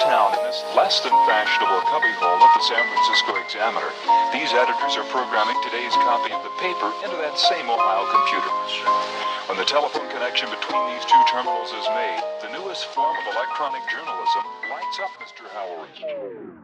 town in this less than fashionable cubbyhole of the San Francisco Examiner, these editors are programming today's copy of the paper into that same Ohio computer. When the telephone connection between these two terminals is made, the newest form of electronic journalism lights up Mr. Howard's.